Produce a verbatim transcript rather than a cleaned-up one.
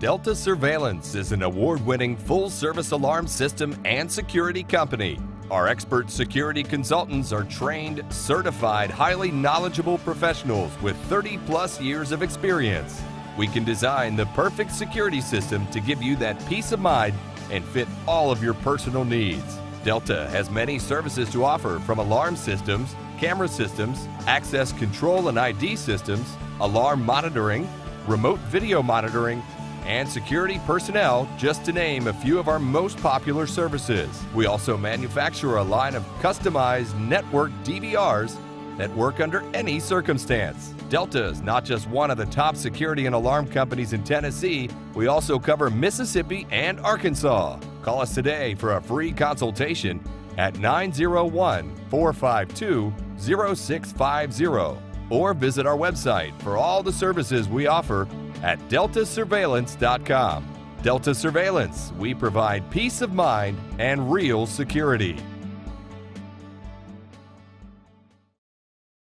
Delta Surveillance is an award-winning full-service alarm system and security company. Our expert security consultants are trained, certified, highly knowledgeable professionals with thirty plus years of experience. We can design the perfect security system to give you that peace of mind and fit all of your personal needs. Delta has many services to offer, from alarm systems, camera systems, access control and I D systems, alarm monitoring, remote video monitoring, and security personnel, just to name a few of our most popular services. We also manufacture a line of customized network D V Rs that work under any circumstance. Delta is not just one of the top security and alarm companies in Tennessee, we also cover Mississippi and Arkansas. Call us today for a free consultation at nine oh one, four five two, oh six five oh or visit our website for all the services we offer at Delta Surveillance dot com. Delta Surveillance, we provide peace of mind and real security.